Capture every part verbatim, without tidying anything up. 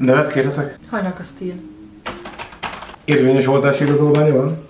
Nevet kérhetek? Hajnak a stíl. Érvényes oltási igazolványa van?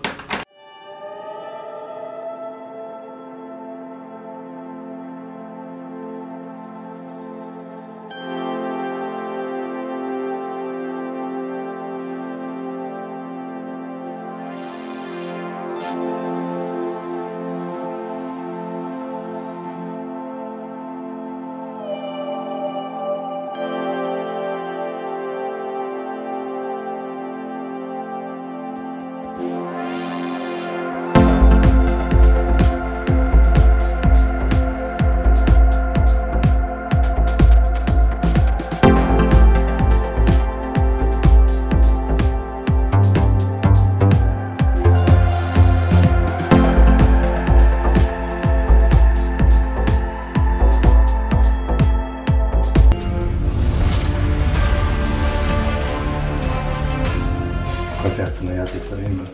Akarsz játszani a játékszerénben?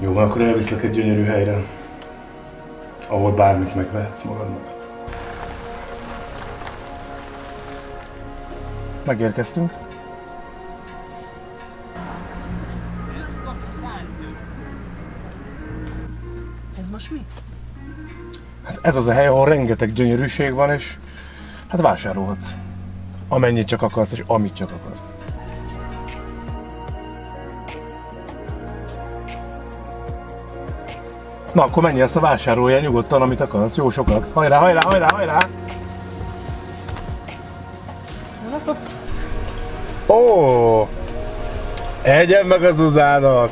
Jó van, akkor elviszlek egy gyönyörű helyre, ahol bármit megvehetsz magadnak. Megérkeztünk. Ez most mi? Hát ez az a hely, ahol rengeteg gyönyörűség van, és hát vásárolhatsz. Amennyit csak akarsz, és amit csak akarsz. Na, akkor menj ezt a vásároljál nyugodtan, amit akarsz. Jó sokat. Hajrá, hajrá, hajrá, hajrá! Ó! Egyen meg az Zuzának!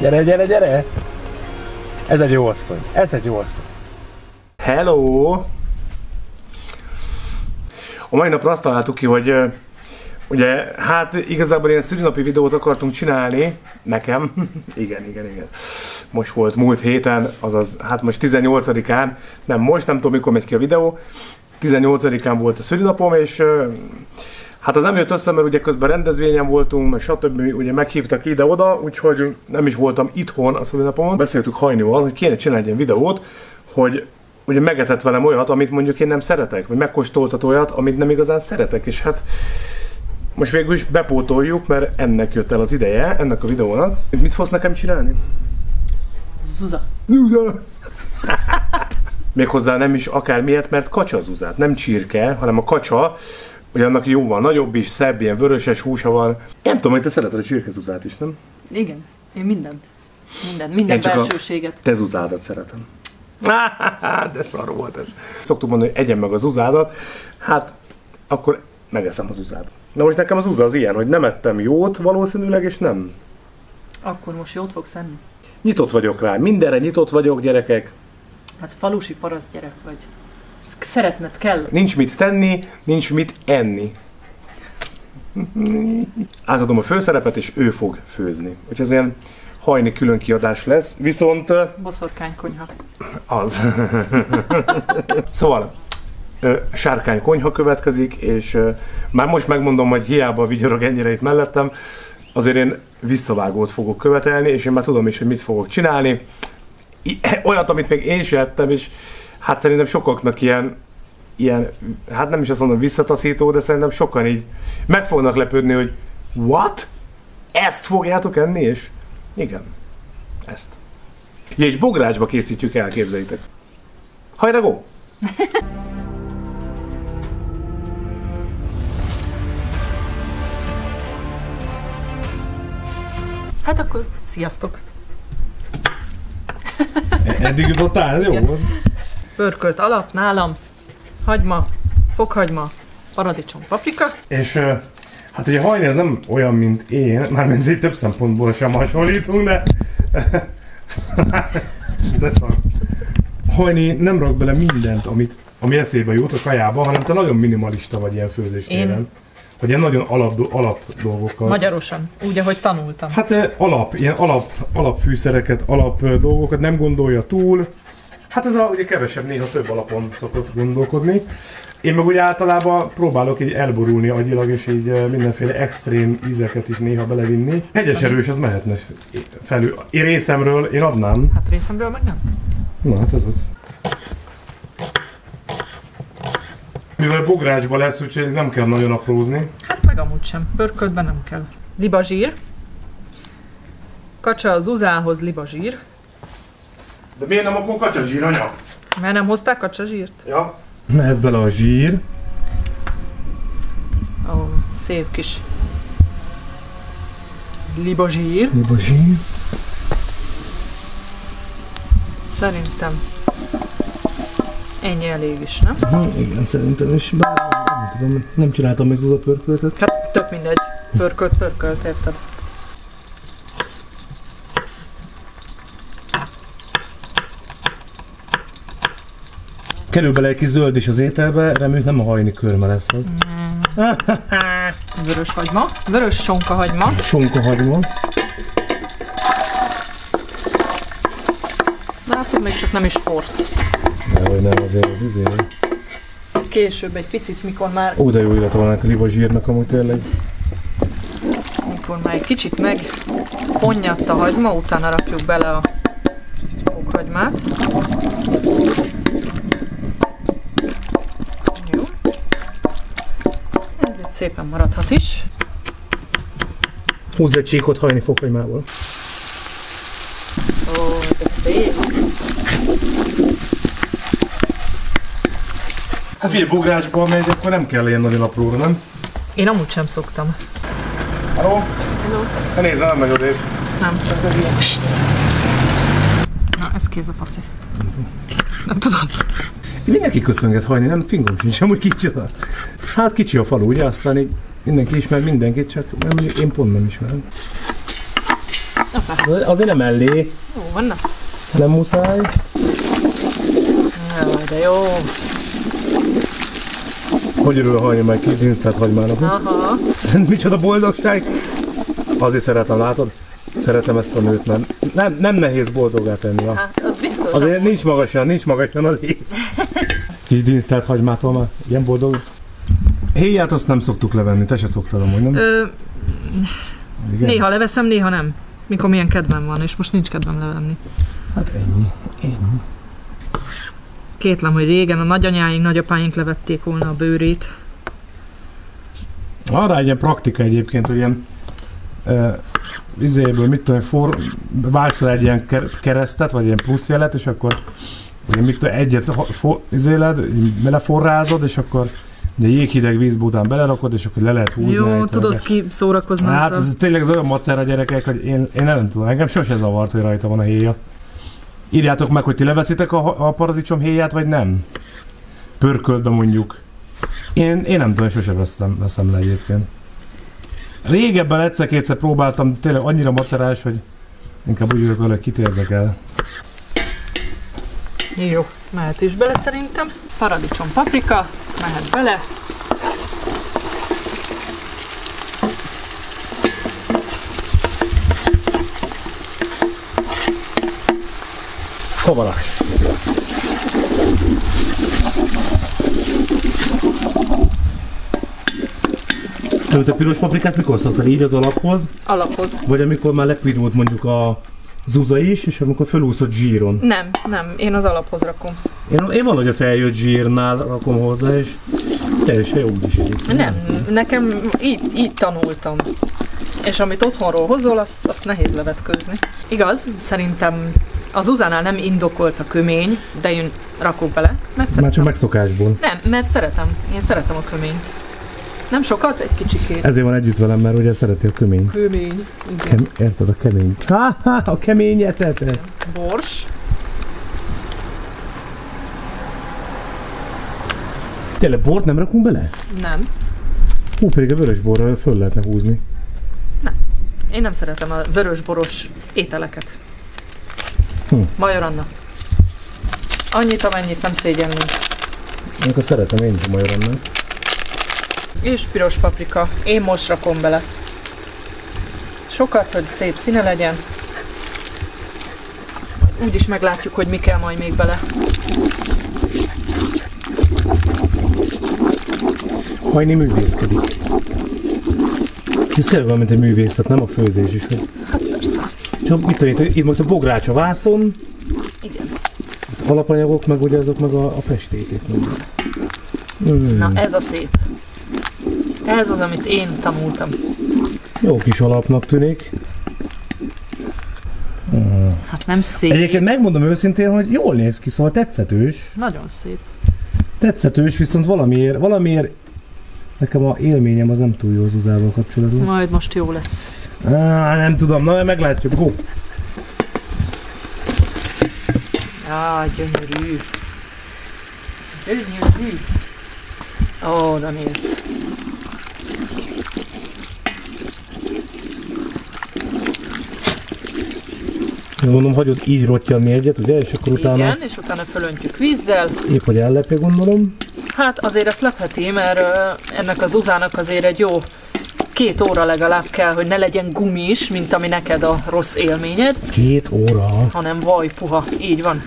Gyere, gyere, gyere! Ez egy jó asszony. Ez egy jó asszony. Hello! A mai napra azt találtuk ki, hogy ugye, hát igazából ilyen szülinapi videót akartunk csinálni, nekem, igen, igen, igen, most volt múlt héten, azaz, hát most tizennyolcadikán, nem most, nem tudom mikor megy ki a videó, tizennyolcadikán volt a szülinapom, és hát az nem jött össze, mert ugye közben rendezvényen voltunk, meg stb. Ugye meghívtak ide-oda, úgyhogy nem is voltam itthon a szülinapomon. Beszéltük Hajnival, hogy kéne csinálni egy ilyen videót, hogy ugye megetett velem olyat, amit mondjuk én nem szeretek, vagy megkóstoltat olyat, amit nem igazán szeretek, és hát most végül is bepótoljuk, mert ennek jött el az ideje, ennek a videónak. Mit fogsz nekem csinálni? Zuza. Zuza! Méghozzá nem is akármilyet, mert kacsa zuzát, nem csirke, hanem a kacsa, hogy annak jóval nagyobb is, szebb, ilyen vöröses húsa van. Nem tudom, hogy te szereted a csirke zuzát is, nem? Igen, én mindent. Minden, minden belsőséget. Te zuzádat szeretem. De szar volt ez. Szoktuk mondani, hogy egyen meg az uzádat, hát akkor megeszem az uzádat. Na most nekem az uza az ilyen, hogy nem ettem jót valószínűleg, és nem. Akkor most jót fogsz enni? Nyitott vagyok rá, mindenre nyitott vagyok, gyerekek. Hát falusi paraszt gyerek vagy. Szeretned kell. Nincs mit tenni, nincs mit enni. Átadom a főszerepet, és ő fog főzni. Úgyhogy ez ilyen Hajni külön kiadás lesz, viszont... Boszorkánykonyha. Az. Szóval, sárkánykonyha következik, és már most megmondom, hogy hiába vigyorog ennyire itt mellettem, azért én visszavágót fogok követelni, és én már tudom is, hogy mit fogok csinálni. Olyat, amit még én sem ettem, és hát szerintem sokaknak ilyen, ilyen, hát nem is azt mondom visszataszító, de szerintem sokan így meg fognak lepődni, hogy what? Ezt fogjátok enni? És igen, ezt. Ja, és bográcsba készítjük el, képzeljétek. Hajrá, go! Hát akkor, sziasztok! Eddig jutottál, ez jó? Pörkölt alap nálam, hagyma, fokhagyma, paradicsom, paprika. És... Uh... Hát ugye Hajni ez nem olyan, mint én, mármint így több szempontból sem hasonlítunk, de... de szar. Hajni nem rak bele mindent, amit, ami eszébe jut a kajába, hanem te nagyon minimalista vagy ilyen főzéstéren. Vagy ilyen nagyon alap, alap dolgokkal. Magyarosan, úgy, ahogy tanultam. Hát alap, ilyen alap, alap fűszereket, alap dolgokat nem gondolja túl. Hát ez a, ugye kevesebb, néha több alapon szokott gondolkodni. Én meg úgy általában próbálok így elborulni agyilag, és így mindenféle extrém ízeket is néha belevinni. Hegyes erős, az mehetne felül. Én részemről, én adnám. Hát részemről meg nem. Na, hát ez az. Mivel bográcsba lesz, úgyhogy nem kell nagyon aprózni. Hát meg amúgy sem. Pörköltben nem kell. Libazsír. Kacsa zuzához libazsír. De miért nem akkor kacsazsír, anya? Mert nem hozták kacsazsírt? Ja. Mehet bele a zsír. Ó, oh, szép kis libazsír. Libazsír. Szerintem ennyi elég is, nem? Ha, igen, szerintem is. Bár nem tudom, nem csináltam még az a pörköltet. Hát tök mindegy. Pörkölt, pörkölt, érted? Kerül bele egy kis zöld is az ételbe, reméljük nem a hajni körme lesz az. Mm. Vörös hagyma, vörös sonkahagyma. Sonkahagyma. Na hát még csak nem is fort. Dehogy nem, azért az izé. Később egy picit, mikor már... Ó, de jó illata van ennek a libazsírnak amúgy tényleg. Mikor már egy kicsit megfonnyadt a hagyma, utána rakjuk bele a fokhagymát. Szépen maradhat is. Húzz egy csíkot hajni fokhagymából. Ó, de szép. Hát figyelj, bográcsba megy, akkor nem kell ilyen nagyon apróra, nem? Én amúgy sem szoktam. Halló? Halló? Ne nézzel, nem megy odébb. Nem. Csak ez ilyen. Na, ez kéz a faszi. Nem tudom. Nem tudom. Mindenki köszönget hajni, nem? Fingom sincs, amúgy kicsoda. Hát kicsi a falu, ugye? Aztán így mindenki ismer mindenkit, csak én pont nem ismerem. Opa. Azért nem ellé. Jó, vannak. Nem muszáj. Jaj, de jó. Hogy örül a hajni, meg kis dinsztát hagymának? Aha. Micsoda boldogság? Azért szeretem, látod? Szeretem ezt a nőt, mert nem, nem nehéz boldoggá tenni. Hát, az biztos. Azért nincs magasan, nincs magasan a léc. Kis dinsztát hagymától már ilyen boldog. Héját azt nem szoktuk levenni, te se szoktad amúgy, nem? Ö, néha leveszem, néha nem. Mikor milyen kedvem van, és most nincs kedvem levenni. Hát ennyi, ennyi. Kétlem, hogy régen a nagyanyáink, nagyapáink levették volna a bőrét. Van rá egy ilyen praktika egyébként, hogy ilyen e, izéből, mit tudom, for, vágsz rá egy ilyen keresztet, vagy ilyen pluszjelet, és akkor ugye, mit tudom, egyet for, izéled, beleforrázod, és akkor de jéghideg vízbe után belerakod, és akkor le lehet húzni. Jó, tudod, ki szórakozni. Hát ez tényleg az olyan macer a gyerekek, hogy én, én nem tudom, engem sose zavart, hogy rajta van a héja. Írjátok meg, hogy ti leveszitek a, a paradicsom héját, vagy nem. Pörköltbe mondjuk. Én, én nem tudom, sose veszem, veszem le egyébként. Régebben egyszer-kétszer próbáltam, de tényleg annyira macerás, hogy inkább úgy ülök vele, hogy kit érdekel. Jó, mehet is bele szerintem. Paradicsom paprika, mehet bele. Kavarás. Nem, te piros paprikát mikor szoktad? Így az alaphoz? Alaphoz. Vagy amikor már lepirult mondjuk a zuza is, és amikor felúszott zsíron. Nem, nem, én az alaphoz rakom. Én, én valahogy a feljött zsírnál rakom hozzá, és teljesen jó is egyébként. Nem, nekem így, így tanultam. És amit otthonról hozol, azt, azt nehéz levetkőzni. Igaz, szerintem a zuzánál nem indokolt a kömény, de én rakok bele, mert szeretem. Már csak megszokásból. Nem, mert szeretem. Én szeretem a köményt. Nem sokat, egy kicsikét. Ezért van együtt velem, mert ugye szereti a köményt. Kömény. Kem, érted a keményt? Ha, ha, a kemény etetet. Bors. Tényleg bort nem rakunk bele? Nem. Hú, pedig a vörösborra föl lehetne húzni. Nem. Én nem szeretem a vörösboros ételeket. Hm. Major Anna. Annyit, amennyit nem szégyenlünk. Akkor szeretem én is a Major Annát. És piros paprika. Én most rakom bele. Sokat, hogy szép színe legyen. Úgy is meglátjuk, hogy mi kell majd még bele. Hajni művészkedik. Ez tényleg olyan, mint egy művészet, nem a főzés is. Hogy... Hát persze. Csak mit tudom, itt most a bogrács a vászon. Igen. Alapanyagok, meg ugye azok, meg a, a festékek. Mm. Na ez a szép. Ez az, amit én tanultam. Jó kis alapnak tűnik. Mm. Hát nem szép. Egyébként megmondom őszintén, hogy jól néz ki, szóval tetszetős. Nagyon szép. Tetszetős, viszont valamiért, valamiért nekem a élményem az nem túl jó Zuzával kapcsolatban. Majd most jó lesz. Á, nem tudom, na meglátjuk. Hú. Á, gyönyörű. Gyönyörű. Ó, de nézz. Gondolom, hagyod így rottyanni egyet, ugye? És akkor utána... Igen, és utána fölöntjük vízzel. Épp, hogy ellepje, gondolom. Hát azért ezt lepheti, mert ennek az uzának azért egy jó két óra legalább kell, hogy ne legyen gumis, mint ami neked a rossz élményed. Két óra? Hanem vajpuha, így van.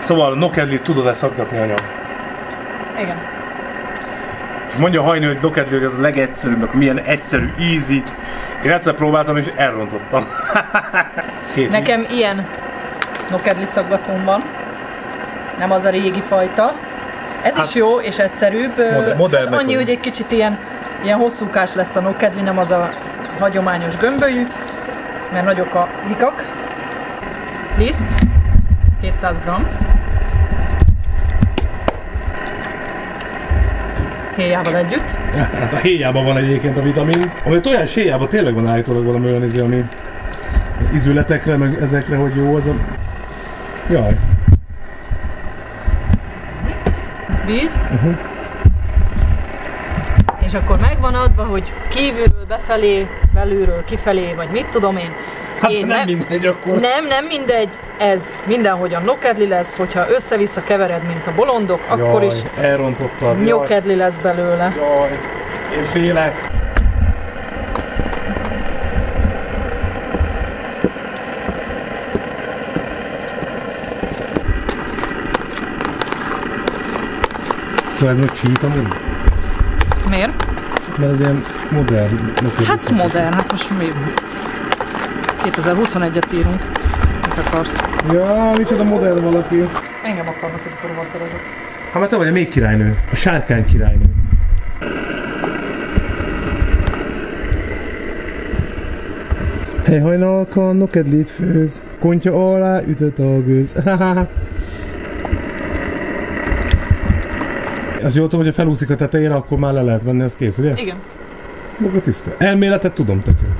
Szóval a nokedlit tudod-e szaktatni, anya? Igen. És mondja a hajnő, hogy nokedli, hogy ez a legegyszerűbb, akkor milyen egyszerű, easy. Én egyszer próbáltam és elrontottam. Nekem így. Ilyen nokedli szaggatón van. Nem az a régi fajta. Ez hát, is jó és egyszerűbb. Modern, modern hát annyi, hogy egy kicsit ilyen, ilyen hosszúkás lesz a nokedli, nem az a hagyományos gömbölyű, mert nagyok a likak. Liszt, kétszáz gramm. Héjával együtt. Ja, hát a héjában van egyébként a vitamin. Ami a tojás héjában tényleg van állítólag valami olyan izé, ami ízületekre, meg ezekre, hogy jó az a... Jaj. Víz. Uh-huh. És akkor megvan adva, hogy kívülről befelé, belülről kifelé, vagy mit tudom én. Hát én nem, nem mindegy akkor. Nem, nem mindegy. Ez mindenhogyan nokedli lesz, hogyha össze-vissza kevered, mint a bolondok, jaj, akkor is elrontottad. Nokedli lesz belőle. Jaj, én félek. Szóval ez most csíta mondjuk? Miért? Mert ez ilyen modern. Hát modern, hát most mi? kétezer-huszonegyet írunk. Mit akarsz? Ja, micsoda modern valaki. Engem akarnak, és akkor akarok. Hát mert te vagy a még királynő. A sárkány királynő. Hely hajnalka, nokedlit főz. Kontya alá ütött a gőz. Azt jól tudom, hogyha felúszik a tetejére, akkor már le lehet venni, az kész, ugye? Igen. Ez akkor tiszta. Elméletet tudom, tök jó.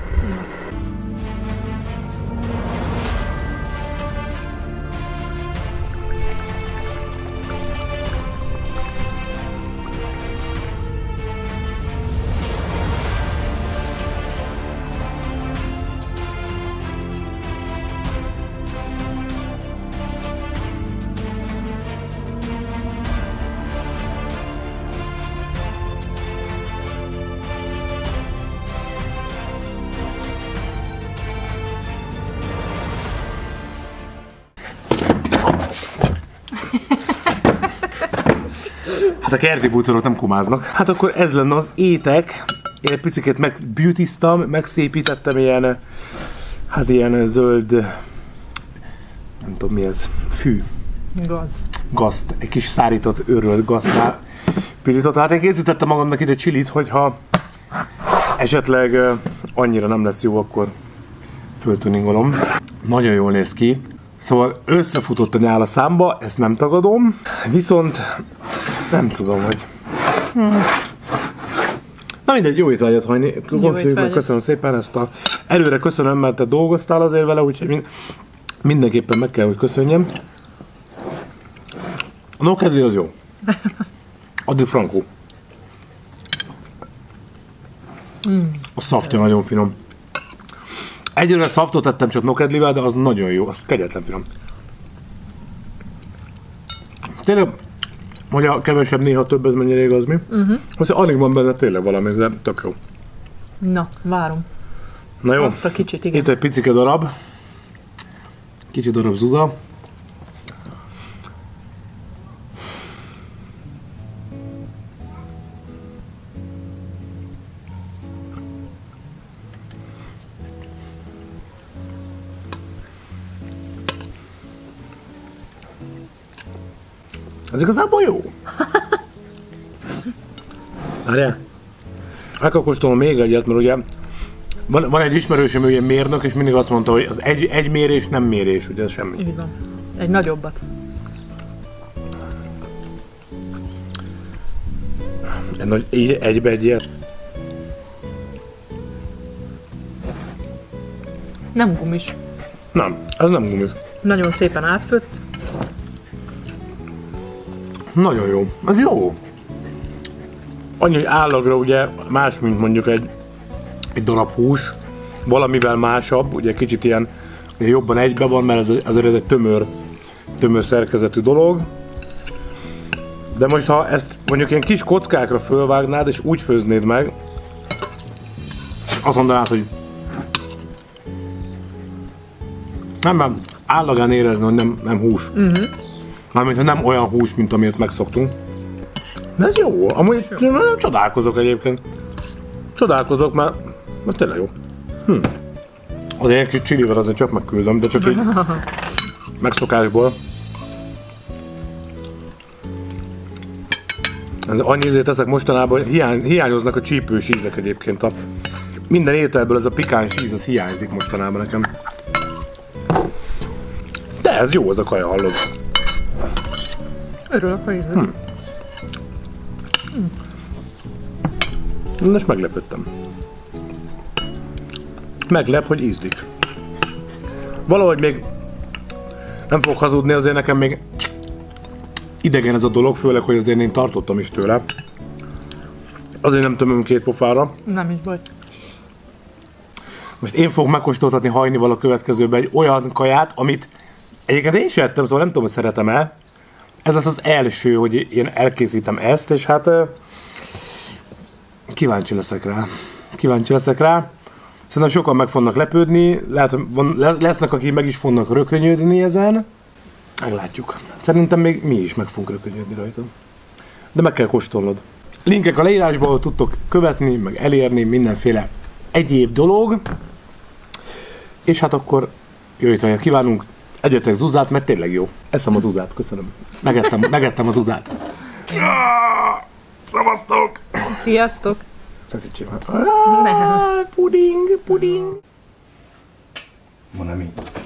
A kerti bútorok nem komáznak. Hát akkor ez lenne az étek. Én egy picit megbeautyztam, megszépítettem ilyen, hát ilyen zöld, nem tudom mi ez, fű. Gaz. Gazt. Egy kis szárított, őrölt gaztnál pirított. Hát én készítettem magamnak ide csilit, hogyha esetleg annyira nem lesz jó, akkor föltuningolom. Nagyon jól néz ki. Szóval összefutott a nyál a számba, ezt nem tagadom, viszont nem tudom, hogy... Hmm. Na mindegy, jó étvágyat, Hajni. Köszönöm szépen ezt a... Előre köszönöm, mert te dolgoztál azért vele, úgyhogy mindenképpen meg kell, hogy köszönjem. A nokedli az jó. Addig frankó. A szaftja nagyon finom. Egyelőre szaftot tettem csak nokedlivel, de az nagyon jó, az kegyetlen finom. Tényleg, hogy a kevesebb, néha több, ez mennyire igaz mi? Uh-huh. Aztán alig van benne tényleg valami, de tök jó. Na, várom. Na jó, azt a kicsit, igen. Itt egy picike darab. Kicsi darab Zuza. az igazából jó. Várjál, akkor kóstolom még egyet, mert ugye van, van egy ismerősöm, ő ilyen mérnök, és mindig azt mondta, hogy az egy, egy mérés nem mérés, ugye ez semmi. Így van. Egy nagyobbat. Egy nagy, így egybe egy ilyet. Nem gumis. Nem, ez nem gumis. Nagyon szépen átfőtt. Nagyon jó. Ez jó. Annyi, hogy állagra ugye más, mint mondjuk egy, egy darab hús. Valamivel másabb, ugye kicsit ilyen jobban egybe van, mert ez, azért ez egy tömör, tömör szerkezetű dolog. De most ha ezt mondjuk ilyen kis kockákra fölvágnád és úgy főznéd meg, azt mondanád, hogy nem, nem, állagán érezni, hogy nem, nem hús. Uh-huh. Mármint, hogy nem olyan hús, mint amit megszoktunk. De ez jó, amúgy jó. Nem csodálkozok egyébként. Csodálkozok, mert, mert tényleg jó. Hm. Azért egy kis csilivel azért csak megküldöm, de csak így megszokásból. Ez annyi ízét teszek mostanában, hogy hiány, hiányoznak a csípős ízek egyébként. A, minden ételből ez a pikáns íz, az hiányzik mostanában nekem. De ez jó, az a kaja, hallod. Örülök a ízét. Hm. Most meglepődtem. Meglep, hogy ízlik. Valahogy még nem fogok hazudni, azért nekem még idegen ez a dolog, főleg, hogy azért én tartottam is tőle. Azért nem tömöm két pofára. Nem is baj. Most én fogok megkóstoltatni Hajnival a következőben egy olyan kaját, amit egyébként én sem ettem, szóval nem tudom, hogy szeretem-e. Ez lesz az első, hogy én elkészítem ezt, és hát kíváncsi leszek rá. Kíváncsi leszek rá. Szerintem sokan meg fognak lepődni, lehet, hogy lesznek, akik meg is fognak rökönyödni ezen. Meglátjuk. Szerintem még mi is meg fogunk rökönyödni rajta. De meg kell kóstolnod. Linkek a leírásban, ahol tudtok követni, meg elérni, mindenféle egyéb dolog. És hát akkor jöjjt, hogy kívánunk. Egyetek zuzát, mert tényleg jó. Eszem a zuzát, köszönöm. Megettem, megettem a zuzát. Szevasztok! Sziasztok! Feszítsél már. Puding, puding. Ma nem így.